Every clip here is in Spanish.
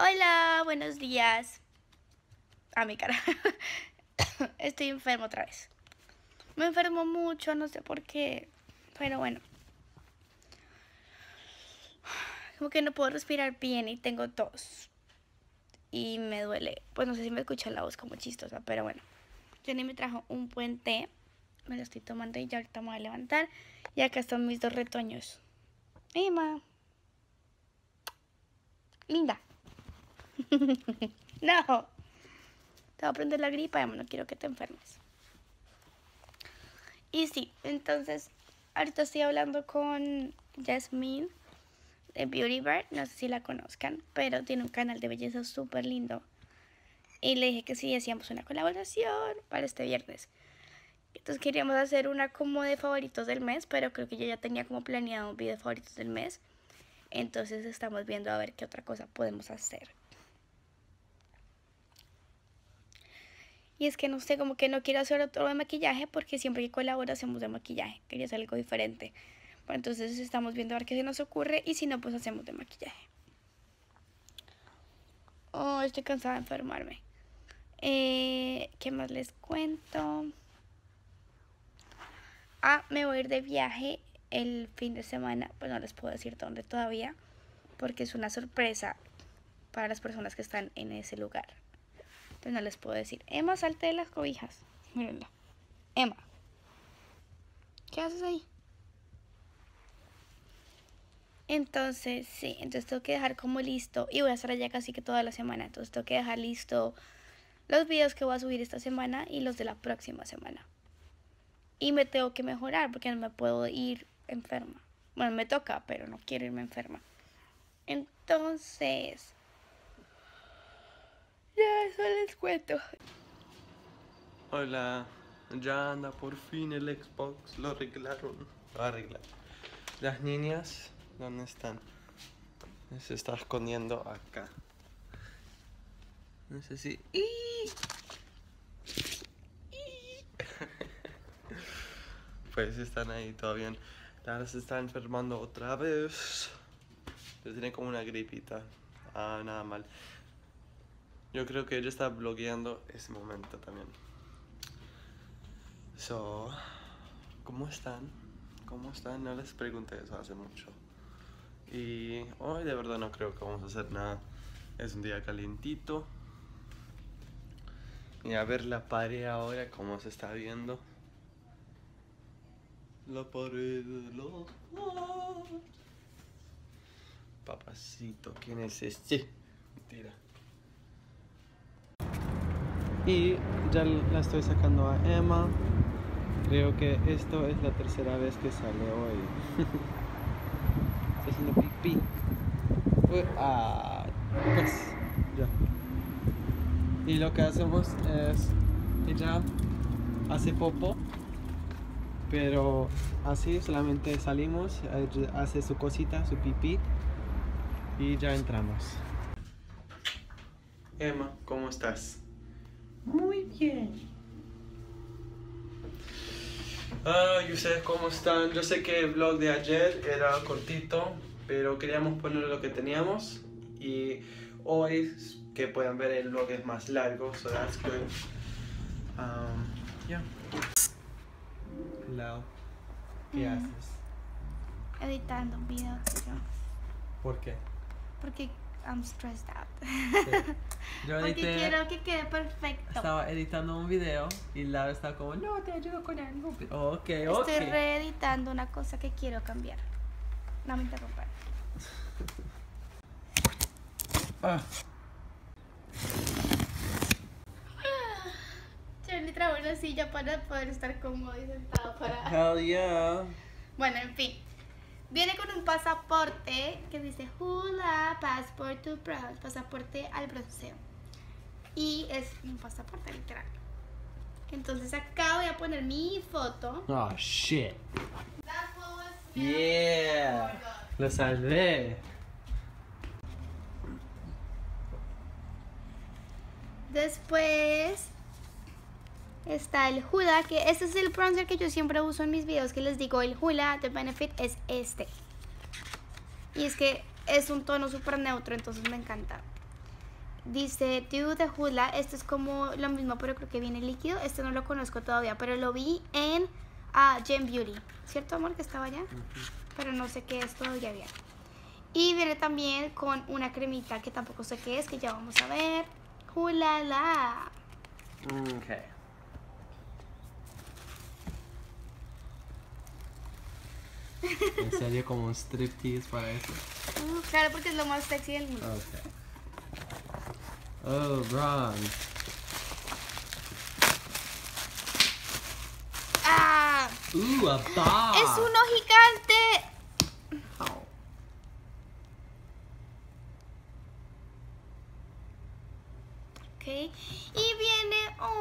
Hola, buenos días. A mi cara. Estoy enfermo otra vez. Me enfermo mucho, no sé por qué. Pero bueno. Como que no puedo respirar bien y tengo tos. Y me duele. Pues no sé si me escucha la voz como chistosa, pero bueno. Jenny me trajo un buen té. Me lo estoy tomando y ya ahorita me voy a levantar. Y acá están mis dos retoños. Emma. Linda. No. Te va a prender la gripa, Emma. No quiero que te enfermes. Y sí, entonces ahorita estoy hablando con Jasmine de Beauty Bird. No sé si la conozcan, pero tiene un canal de belleza súper lindo. Y le dije que sí, hacíamos una colaboración para este viernes. Entonces queríamos hacer una como de favoritos del mes, pero creo que yo ya tenía como planeado un video de favoritos del mes. Entonces estamos viendo a ver qué otra cosa podemos hacer. Y es que no sé, como que no quiero hacer otro de maquillaje, porque siempre que colaboro hacemos de maquillaje. Quería hacer algo diferente. Pero entonces estamos viendo a ver qué se nos ocurre, y si no, pues hacemos de maquillaje. Oh, estoy cansada de enfermarme. ¿Qué más les cuento? Ah, me voy a ir de viaje el fin de semana. Pues no les puedo decir dónde todavía, porque es una sorpresa para las personas que están en ese lugar. Entonces no les puedo decir. Emma, salte de las cobijas. Mírenla. Emma, ¿qué haces ahí? Entonces, sí. Entonces tengo que dejar como listo. Y voy a estar allá casi que toda la semana. Entonces tengo que dejar listo los videos que voy a subir esta semana y los de la próxima semana. Y me tengo que mejorar porque no me puedo ir enferma. Bueno, me toca, pero no quiero irme enferma. Entonces, ya eso les cuento. Hola, ya anda por fin el Xbox. Lo arreglaron. Lo arreglaron. Las niñas, ¿dónde están? Se está escondiendo acá. No sé si... Pues están ahí todavía. Lara se está enfermando otra vez. Tiene como una gripita. Ah, nada mal. Yo creo que ella está bloqueando ese momento también. So, ¿cómo están? ¿Cómo están? No les pregunté eso hace mucho. Y hoy de verdad no creo que vamos a hacer nada. Es un día calientito. Y a ver la pared ahora, cómo se está viendo. La pared de los... Papacito, ¿quién es este? Mentira. Y ya la estoy sacando a Emma. Creo que esto es la tercera vez que sale hoy. Está haciendo pipí. Pues, ya. Y lo que hacemos es... Ella hace popo. Pero así solamente salimos, hace su cosita, su pipí, y ya entramos. Emma, ¿cómo estás? Muy bien. ¿Y ustedes cómo están? Yo sé que el vlog de ayer era cortito, pero queríamos poner lo que teníamos. Y hoy, que puedan ver, el vlog es más largo, so that's good. Yeah. Lado. ¿Qué haces? Editando un video. ¿Por qué? Porque I'm stressed out. Sí. Yo porque quiero que quede perfecto. Estaba editando un video y Laura estaba como, no, te ayudo con algo. Okay, estoy reeditando una cosa que quiero cambiar. No me interrumpan. Ah. Ni trajo una silla para poder estar cómodo y sentado para... Hell yeah. Bueno, en fin. Viene con un pasaporte que dice Hoola, passport to proud. Pasaporte al bronceo. Y es un pasaporte literal. Entonces acá voy a poner mi foto. Oh, shit. That was... Yeah. Oh, lo salvé. Después... está el Hoola, que este es el bronzer que yo siempre uso en mis videos, que les digo, el Hoola de Benefit es este. Y es que es un tono súper neutro, entonces me encanta. Dice Do de Hoola. Esto es como lo mismo, pero creo que viene líquido. Este no lo conozco todavía, pero lo vi en Gem Beauty. ¿Cierto, amor? Que estaba allá. Pero no sé qué es todavía bien. Y viene también con una cremita que tampoco sé qué es, que ya vamos a ver. Hoola la. Ok. En serio, como un striptease para eso. Claro, porque es lo más sexy del mundo. Okay. Oh, bronze. Ah. A box. Es uno gigante. Oh. Ok. Y viene un...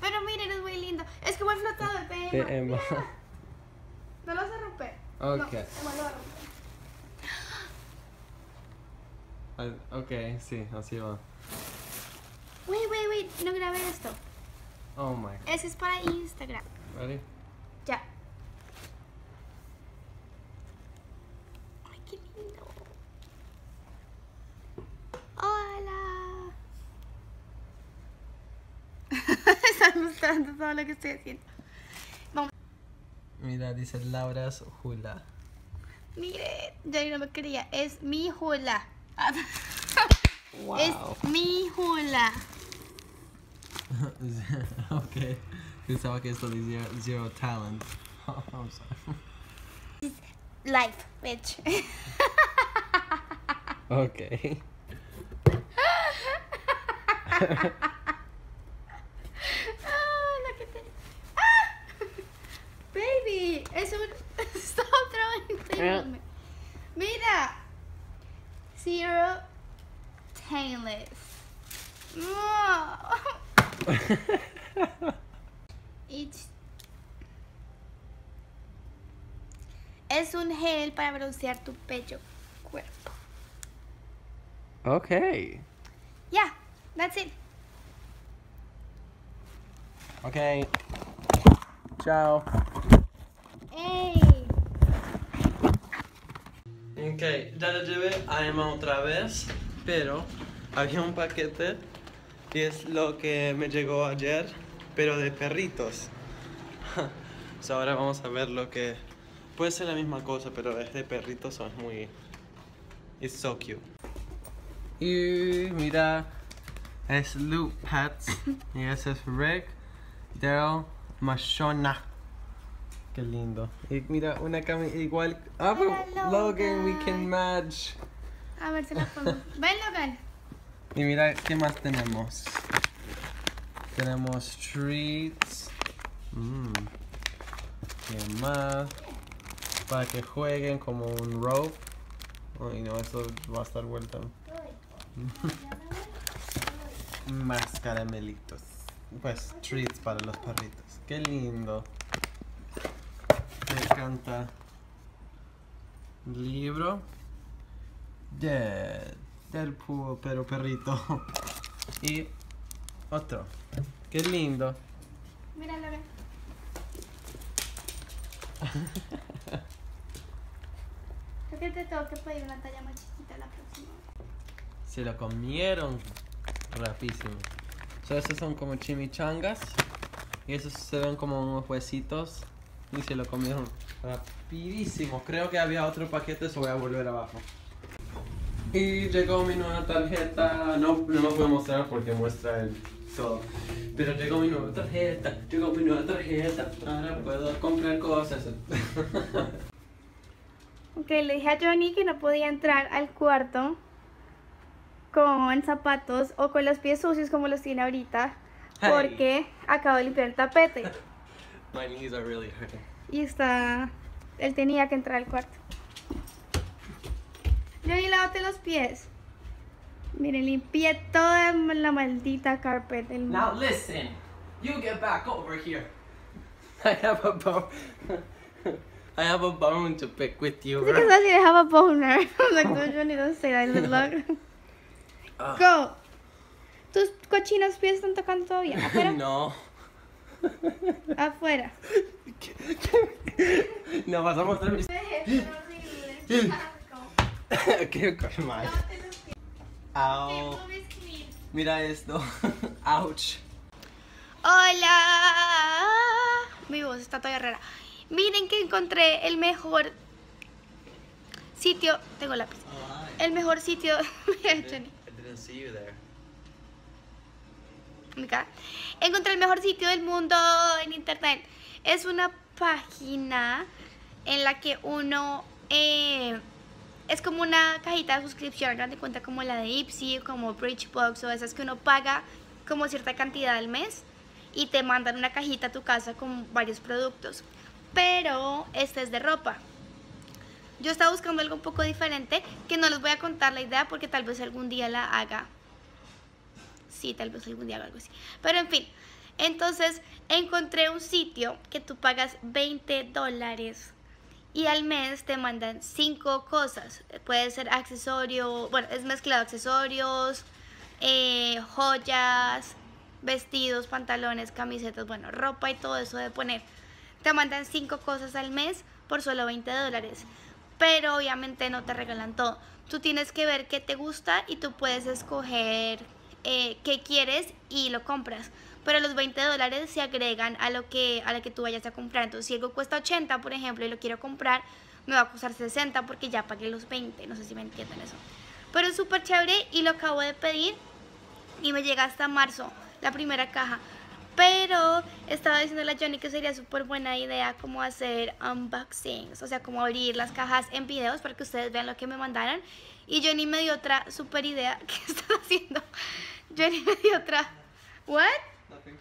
Pero miren, es muy lindo. Es como el flotador de Emma. No lo vas a romper. Ok. No, Emma lo va a romper. Ok, sí, así va. Wait, no grabé esto. Oh my God. Ese es para Instagram. ¿Ready? Ya. Ay, qué lindo. Mostrando todo lo que estoy haciendo. Vamos. Mira, dice Laura's Hoola. Mire, yo no me quería. Es mi Hoola. Wow. Es mi Hoola. Ok. Pensaba que esto decía zero talent. I'm sorry. It's life, bitch. Ok. Mira, zero tainless. Es un gel para broncear tu pecho, cuerpo. Okay. Yeah, that's it. Okay. Chao. Hey. Ok, ya lo llevé a Emma otra vez, pero había un paquete y es lo que me llegó ayer, pero de perritos. So ahora vamos a ver lo que... Puede ser la misma cosa, pero es de perritos, so es muy... It's so cute. Y mira, es Loot Pets y ese es Rick Daryl Mashona. Qué lindo. Y mira, una camisa igual. Ah, Logan. Logan, we can match. A ver, se la pongo. Ven, Logan. Y mira, ¿qué más tenemos? Tenemos treats. ¿Qué más? Para que jueguen como un rope. Uy, no, eso va a estar vuelta. Más caramelitos. Pues, treats para los perritos. Qué lindo. Me encanta. Libro del puro pero perrito. Y otro. Qué lindo. Mira, Laura. Creo que te tengo que pedir una talla más chiquita la próxima. Se lo comieron rapidísimo. So, esos son como chimichangas. Y esos se ven como unos huesitos. Y se lo comieron rapidísimo. Creo que había otro paquete, eso voy a volver abajo. Y llegó mi nueva tarjeta. No lo puedo mostrar porque muestra el todo. Pero llegó mi nueva tarjeta. Ahora puedo comprar cosas. Ok, le dije a Johnny que no podía entrar al cuarto con zapatos o con los pies sucios como los tiene ahorita. Porque acabo de limpiar el tapete. My knees are really hurting. Y está... Él tenía que entrar al cuarto. Yo y lávate los pies. Miren, limpié toda la maldita carpet del mundo. Now listen, you get back over here. I have a bone to pick with you. Because I have a boner. I'm like, no, you need to say that. Go. ¿Tus cochinos pies están tocando todavía? ¿Afuera? No. Afuera. No, vas a mostrar mis... Quiero coger más. Au. Mira esto. Ouch. Hola. Mi voz está toda rara. Miren que encontré el mejor sitio. Tengo lápiz. El mejor sitio. Encontré el mejor sitio del mundo en internet. Es una página en la que uno es como una cajita de suscripción, ¿no? De cuenta como la de Ipsy, como Bridgebox o esas que uno paga como cierta cantidad al mes y te mandan una cajita a tu casa con varios productos. Pero este es de ropa. Yo estaba buscando algo un poco diferente, que no les voy a contar la idea porque tal vez algún día la haga. Sí, tal vez algún día haga algo así. Pero en fin, entonces encontré un sitio que tú pagas $20 y al mes te mandan 5 cosas. Puede ser accesorio, bueno, es mezclado accesorios, joyas, vestidos, pantalones, camisetas, bueno, ropa y todo eso de poner. Te mandan 5 cosas al mes por solo $20. Pero obviamente no te regalan todo. Tú tienes que ver qué te gusta y tú puedes escoger qué quieres y lo compras. Pero los $20 se agregan a la que tú vayas a comprar. Entonces si algo cuesta 80, por ejemplo, y lo quiero comprar, me va a costar 60 porque ya pagué los 20. No sé si me entienden eso. Pero es súper chévere y lo acabo de pedir y me llega hasta marzo la primera caja. Pero estaba diciéndole a Johnny que sería súper buena idea como hacer unboxings, o sea, como abrir las cajas en videos para que ustedes vean lo que me mandaron. Y Johnny me dio otra súper idea. ¿Qué estás haciendo? Johnny me dio otra... ¿What? Nothing.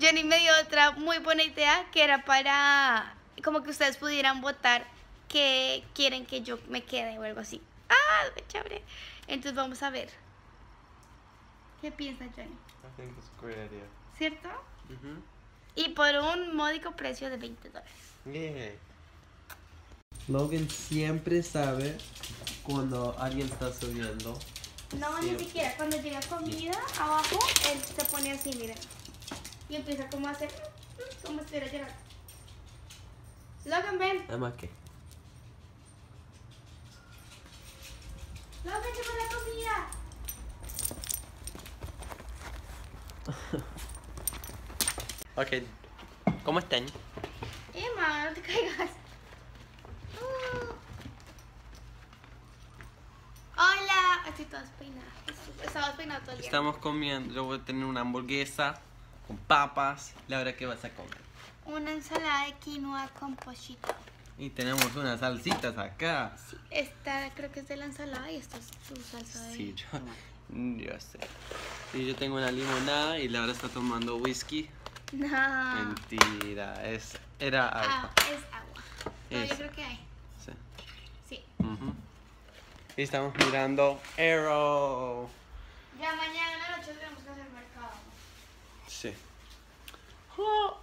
Johnny me dio otra muy buena idea, que era para como que ustedes pudieran votar que quieren que yo me quede o algo así. ¡Ah! ¡Qué chévere! Entonces vamos a ver. ¿Qué piensa Johnny? I think that's a great idea. ¿Cierto? Uh-huh. Y por un módico precio de $20. Yeah. Logan siempre sabe cuando alguien está subiendo. No, siempre. Ni siquiera. Cuando llega comida abajo, él se pone así, miren. Y empieza como a hacer, como si estuviera llorando. Logan, ven. I'm okay. Logan, lleva la comida. Ok, ¿cómo están? Emma, no te caigas. Hola, estoy toda despeinada. Estaba despeinada todo el día. Estamos comiendo, yo voy a tener una hamburguesa con papas. Laura, ¿qué vas a comer? Una ensalada de quinoa con pollito. Y tenemos unas salsitas acá. Sí, esta creo que es de la ensalada y esta es tu salsa de... Sí, yo sé. Y yo tengo una limonada y Laura está tomando whisky. No. Mentira, era agua. Ah, es agua. No, yo creo que hay. Sí. Sí. Uh-huh. Y estamos mirando Arrow. Ya mañana a las 8 tenemos que hacer mercado. Sí. Oh.